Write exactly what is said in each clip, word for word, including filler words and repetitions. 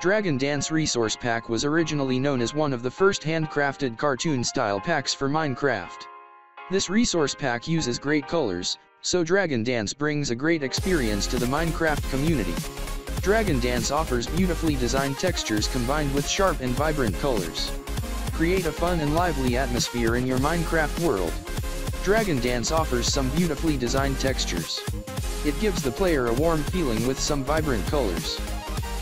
Dragon Dance Resource Pack was originally known as one of the first handcrafted cartoon-style packs for Minecraft. This resource pack uses great colors, so Dragon Dance brings a great experience to the Minecraft community. Dragon Dance offers beautifully designed textures combined with sharp and vibrant colors. Create a fun and lively atmosphere in your Minecraft world. Dragon Dance offers some beautifully designed textures. It gives the player a warm feeling with some vibrant colors.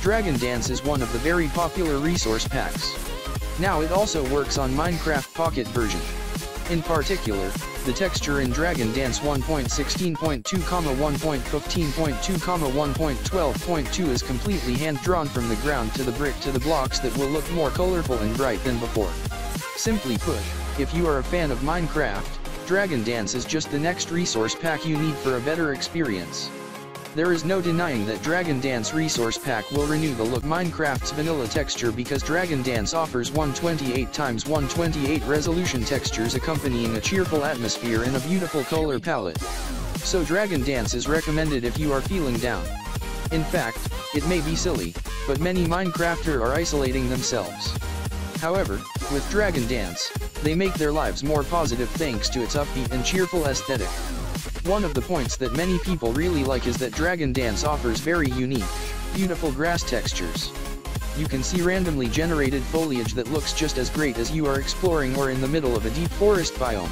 Dragon Dance is one of the very popular resource packs. Now it also works on Minecraft Pocket version. In particular, the texture in Dragon Dance one point sixteen point two, one point fifteen point two, one point twelve point two is completely hand-drawn from the ground to the brick to the blocks that will look more colorful and bright than before. Simply put, if you are a fan of Minecraft, Dragon Dance is just the next resource pack you need for a better experience. There is no denying that Dragon Dance Resource Pack will renew the look Minecraft's vanilla texture because Dragon Dance offers one hundred twenty-eight by one hundred twenty-eight resolution textures accompanying a cheerful atmosphere and a beautiful color palette. So Dragon Dance is recommended if you are feeling down. In fact, it may be silly, but many Minecrafters are isolating themselves. However, with Dragon Dance, they make their lives more positive thanks to its upbeat and cheerful aesthetic. One of the points that many people really like is that Dragon Dance offers very unique, beautiful grass textures. You can see randomly generated foliage that looks just as great as you are exploring or in the middle of a deep forest biome.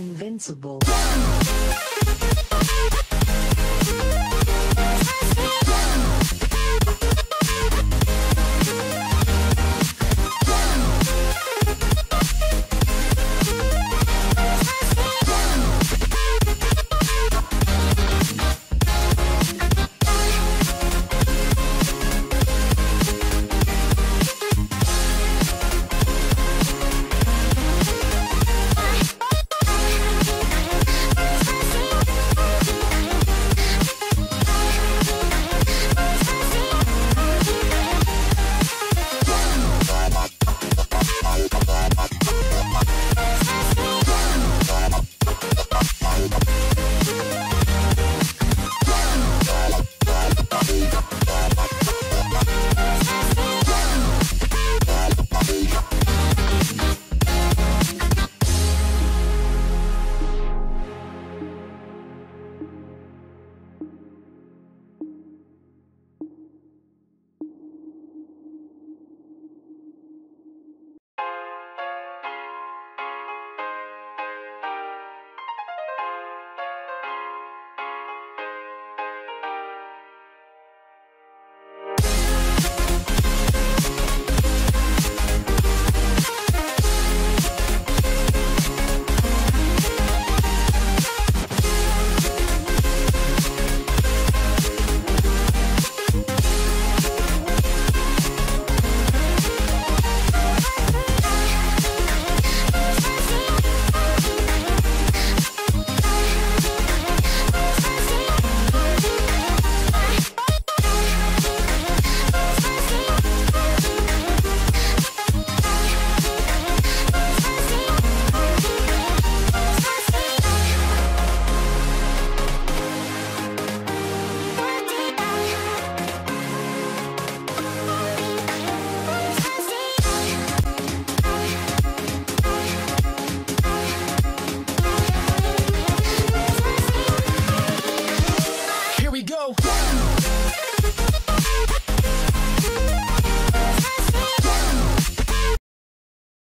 Invincible.